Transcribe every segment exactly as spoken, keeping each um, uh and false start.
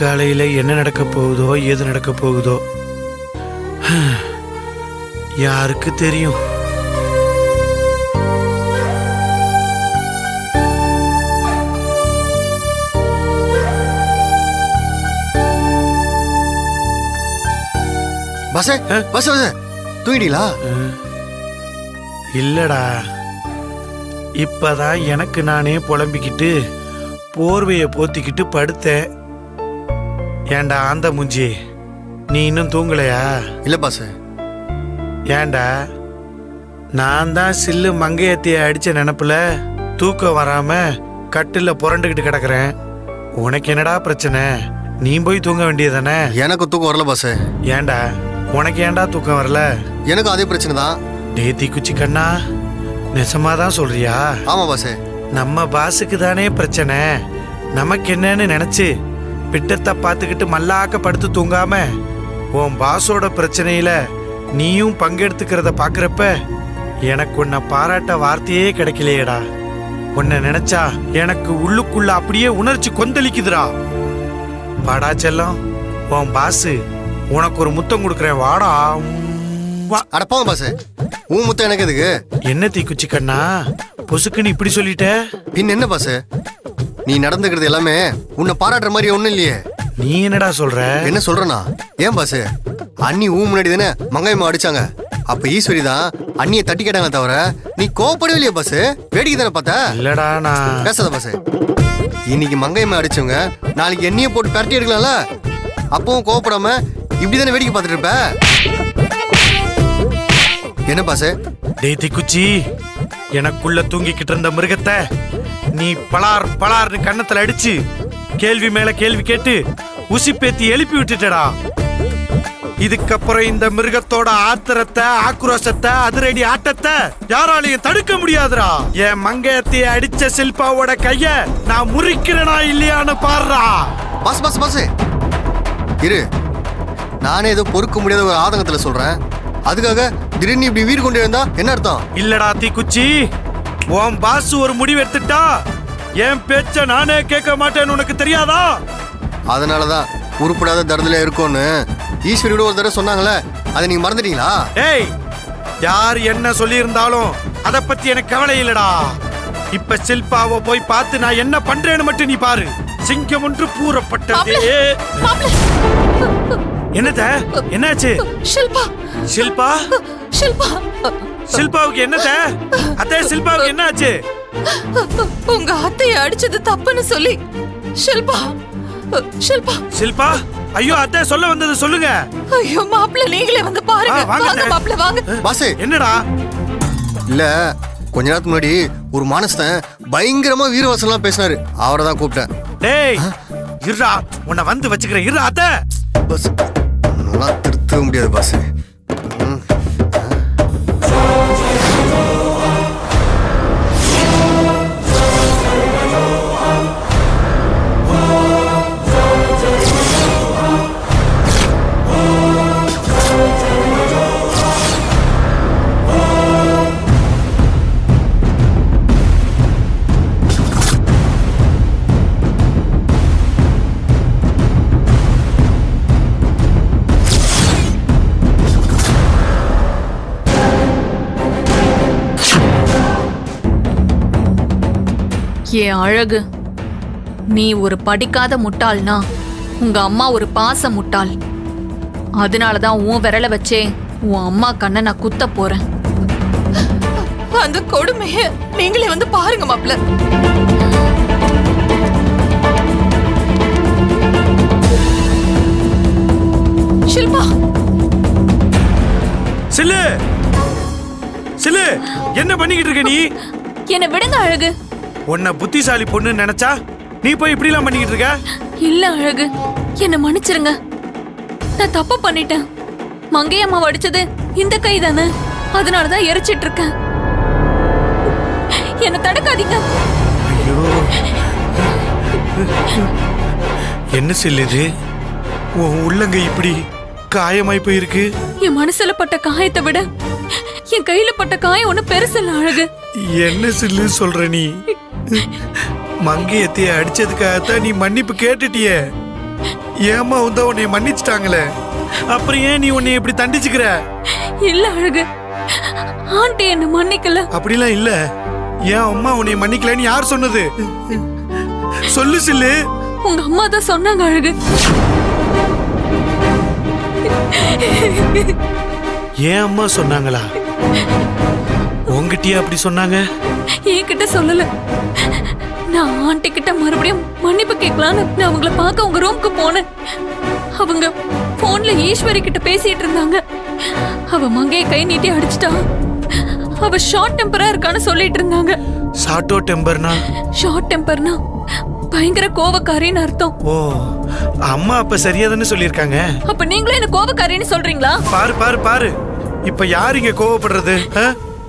காலையில் என்ன நடக்கப் போகுதோ ஏது நடக்கப் போகுதோ யாருக்கு தெரியும். பசே பசே தூங்கிட்டீங்களா? இல்லடா, இப்பதான் எனக்கு நானே புலம்பிக்கிட்டு போர்வையை போத்திக்கிட்டு படுத்தேன். ஏண்டா ஆந்த மூஞ்சி, நீ இன்னும் தூங்கலையா? இல்லப்பா சார். ஏண்டா, நான் தான் சில்லு மங்கையத்தைய அடிச்ச நினப்புல தூக்கம் வராம கட்டில புரண்டுகிட்டு கிடக்குறேன். உனக்கு என்னடா பிரச்சனை? நீ போய் தூங்க வேண்டியதானே. எனக்கு தூக்கம் வரல பாச. ஏண்டா உனக்கு ஏண்டா தூக்கம் வரல? எனக்கு அதே பிரச்சனை தான். டேத்தி குச்சி கண்ணா, நிஜமா தான் சொல்றியா? ஆமா பாசே, நம்ம பாசுக்கு தானே பிரச்சனை, நமக்கு என்னன்னு நினைச்சு பிட்டத்தை பார்த்துக்கிட்டு மல்லாக்க படுத்து தூங்காம உன் பாஸோட பிரச்சனையில நீயும் பங்கெடுத்துக்கிறத பார்க்குறப்ப எனக்கு உன்னை பாராட்ட வார்த்தையே கிடைக்கலையேடா. உன்னை நினைச்சா எனக்கு உள்ளுக்குள்ள அப்படியே உணர்ச்சி கொந்தளிக்குதுடா. வாடா செல்லம், உன் பாசு உனக்கு ஒரு முத்தம் கொடுக்குறேன் வாடா. அடப்பா பாசே, உன் முத்தம் எனக்கு எதுக்கு? என்ன தீக்குச்சி கண்ணா பொசுக்குன்னு இப்படி சொல்லிட்ட? பின் என்ன பாசே, நீ நடந்துக்கிறது எல்லாமே உன்னை பாராட்டுற மாதிரி ஒண்ணும் இல்லையே. நீ என்னடா சொல்ற? என்ன சொல்றனா? ஏன் பாசே, அண்ணி ஊன் முன்னாடி தானே மங்காயமா அடிச்சாங்க, அப்ப ஈஸ்வரி தான் அண்ணியை தட்டி கேட்டாங்க தவிர நீ கோவப்படவே இல்லையா பாசே? வேடிக்கை தானே பார்த்தா? இல்லடா, நான் பேசாத பாசே. இன்னைக்கு மங்காயமா அடிச்சவங்க நாளைக்கு எண்ணியை போட்டு பரட்டி எடுக்கலாம்ல, அப்பவும் கோவப்படாம இப்படிதானே வேடிக்கை பார்த்துட்டு இருப்ப. என்ன பாசே? டேத்தி குச்சி, எனக்குள்ள தூங்கிக்கிட்டு இருந்த மிருகத்தை நீ பலார் பலார்னு கண்ணத்துல அடிச்சு கேள்வி மேல கேள்வி கேட்டு உசி பேத்தி எழுப்பி விட்டுட்டடா. இதுக்கப்புறம் இந்த மிருகத்தோட ஆத்திரத்தை, ஆக்ரோஷத்தை, அதிரடி ஆட்டத்தை யாராலையும் தடுக்க முடியாதுடா. என் மங்கையத்தை அடிச்ச சில்பாவோட கைய நான் முறிக்கிறேனா இல்லையான்னு பாருடா. பாஸ் பாஸ் பாஸ் இரு, நானே ஏதோ பொறுக்க முடியாத ஒரு ஆதங்கத்துல சொல்றேன், அதுக்காக திடீர்னு இப்படி வீர் கொண்டு இருந்தா என்ன அர்த்தம்? இல்லடா தீ குச்சி, உன் பாசு ஒரு முடிவு எடுத்துட்டா என் பேச்ச நானே கேட்க மாட்டேன்னு உனக்கு தெரியாதா? அதனாலதான் உருப்படாத தரத்துல இருக்கும்னு ஈஸ்வரியோட ஒரு தடவை சொன்னாங்களே, அதை நீங்க மறந்துட்டீங்களா? ஏய், யார் என்ன சொல்லி இருந்தாலும் அதை பத்தி எனக்கு கவலை இல்லடா. இப்ப சில்பாவை போய் பார்த்து நான் என்ன பண்றேன்னு மட்டும் நீ பாரு. சிங்கம் ஒன்று பூரப்பட்டது. என்னத்த என்னாச்சு? ஷில்பா ஷில்பா ஷில்பா ஷில்பாவுக்கு என்னத்த? அத்தை ஷில்பாவுக்கு என்னாச்சு? உங்க அத்தையை அடிச்சது தப்புன்னு சொல்லி ஷில்பா ஷில்பா ஷில்பா ஐயோ அத்தை சொல்ல வந்தது சொல்லுங்க. ஐயோ மாப்ள, நீங்களே வந்து பாருங்க. வாங்க மாப்ள வாங்க. பாசே என்னடா? இல்ல, கொஞ்ச நேரத்துக்கு முன்னாடி ஒரு மனுஷன் பயங்கரமா வீரவாசலாம் பேசினாரு, அவரை தான் கூப்பிட்டேன். டேய் இருடா, உன்னை வந்து வச்சுக்கிறேன் இருடா. அத்தை பஸ் நல்லா திருத்த முடியாது பாஸ். என் அழகு, நீ ஒரு படிக்காத முட்டாள்னா உங்க அம்மா ஒரு பாச முட்டாள். அதனாலதான் உன் விரலை வச்சே உன் அம்மா கண்ணை நான் குத்த போறேன். அந்த கொடுமையை நீங்களே வந்து பாருங்க மாப்ள. ஷில்பா சிலு சிலு என்ன பண்ணிக்கிட்டு இருக்க நீ? என்ன விடுங்க அழகு, உன்னை புத்திசாலி பொண்ணு நினைச்சா நீ போய் இப்படி எல்லாம் பண்ணிக்கிட்டு இருக்க. இல்ல அழகு, என்ன மன்னிச்சிருங்க, நான் தப்பு பண்ணிட்டேன். மங்கையம்மா அடிச்சது இந்த கை தானே, அதனாலதான் எரிச்சிட்டு இருக்கேன். என்ன தடுக்காதீங்க. என்ன சொல்லுது? உன் உள்ளங்க இப்படி காயமாய் போயிருக்கு. என் மனசுல பட்ட காயத்தை விட என் கையில பட்ட காயம் ஒண்ணு பெருசல்ல அழகு. என்ன சில்லு சொல்ற நீ? மங்கையத்தைய அடிச்சதுக்காகத்தான் நீ மன்னிப்பு கேட்டுட்டியே. ஏமா உன்னை உன்னை மன்னிச்சிட்டாங்களே. அப்புறம் ஏன் நீ உன்னை இப்படி தண்டிச்சுக்கிற? இல்ல அழகு, ஆண்டி என்ன மன்னிக்கல. அப்படிலாம் இல்ல. ஏன் அம்மா உன்னை மன்னிக்கலன்னு யார் சொன்னது? சொல்லு சில்லு. உங்க அம்மா தான் சொன்னாங்க அழகு. ஏன் அம்மா சொன்னாங்களா? உங்ககிட்டயே அப்படி சொன்னாங்க? என்கிட்ட சொல்லல. நான் ஆண்டி கிட்ட மறுபடியும் மன்னிப்பு கேட்கலான்னு நான் அவங்கள பார்க்க உங்க ரூமுக்கு போனேன். அவங்க போன்ல ஈஸ்வரி கிட்ட பேசிட்டு இருந்தாங்க. அவ மங்கையை கை நீட்டி அடிச்சிட்டா. அவ ஷார்ட் டெம்பரா இருக்கான்னு சொல்லிட்டு இருந்தாங்க. ஷார்ட்டோ டெம்பர்னா? ஷார்ட் டெம்பர்னா பயங்கர கோவக்காரின்னு அர்த்தம். ஓ, அம்மா அப்ப சரியாதானே சொல்லியிருக்காங்க. அப்ப நீங்களே என்ன கோவக்காரின்னு சொல்றீங்களா? பாரு பாரு பாரு, இப்ப யார் இங்க கோவப்படுறது?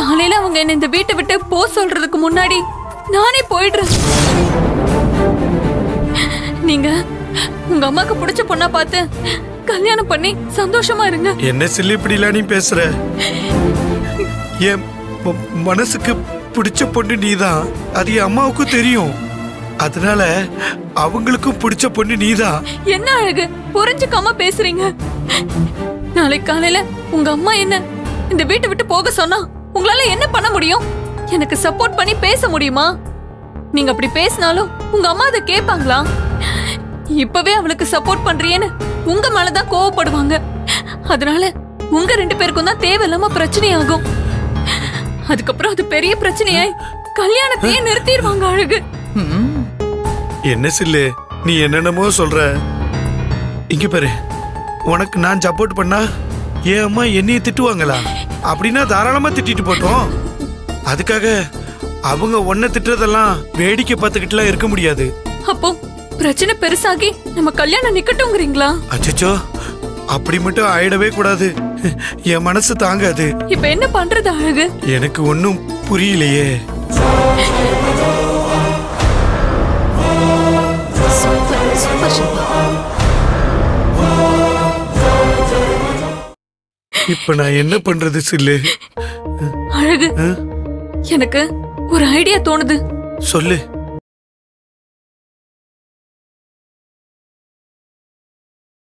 காலையில அவங்க என்ன இந்த வீட்டை விட்டு போ சொல்றதுக்கு முன்னாடி நானே போயிடுறேன். நீங்க உங்க அம்மாக்கு பிடிச்ச பொண்ணா பார்த்து கல்யாணம் பண்ணி சந்தோஷமா இருங்க. என்ன சில்லி இப்படிலாம் நீ பேசுற? என் மனசுக்கு பிடிச்ச பொண்ணு நீதான். அது என் அம்மாவுக்கும் தெரியும். அதனால அவங்களுக்கும் பிடிச்ச பொண்ணு நீதான். என்ன அழகு புரிஞ்சுக்காம பேசுறீங்க? நாளைக்கு காலையில உங்க அம்மா என்ன இந்த வீட்டை விட்டு போக சொன்னா உங்களால என்ன பண்ண முடியும்? எனக்கு சப்போர்ட் பண்ணி பேச முடியுமா? நீங்க அப்படி பேசினாலும் உங்க அம்மா அதை கேட்பாங்களா? இப்பவே அவளுக்கு சப்போர்ட் பண்றேன்னு உங்க மேலதான் கோவப்படுவாங்க. அதனால உங்க ரெண்டு பேருக்கும் தான் தேவையில்லாம பிரச்சனையாகும். அதுக்கப்புறம் அது பெரிய பிரச்சனையாய் கல்யாணத்தையே நிறுத்திடுவாங்க அழகு. என்ன சில்லு நீ என்னென்னமோ சொல்ற? இங்க பாரு, உனக்கு நான் சப்போர்ட் பண்ணா என் அம்மா என்னைய திட்டுவாங்களா? அப்படின்னா தாராளமா திட்டிட்டு போட்டோம். அதுக்காக அவங்க ஒன்ன திட்டுறதெல்லாம் வேடிக்கை பார்த்துக்கிட்டுலாம் இருக்க முடியாது. அப்போ பிரச்சனை பெருசாகி நம்ம கல்யாணம் நிக்கட்டும்ங்கறீங்களா? அச்சச்சோ, அப்படி மட்டும் ஆயிடவே கூடாது. என் மனசு தாங்காது. இப்போ என்ன பண்றது அழகு? எனக்கு ஒண்ணும் புரியலையே. இப்போ நான் என்ன பண்றது சில்லு? அழகு, எனக்கு ஒரு ஐடியா தோணுது. சொல்லு.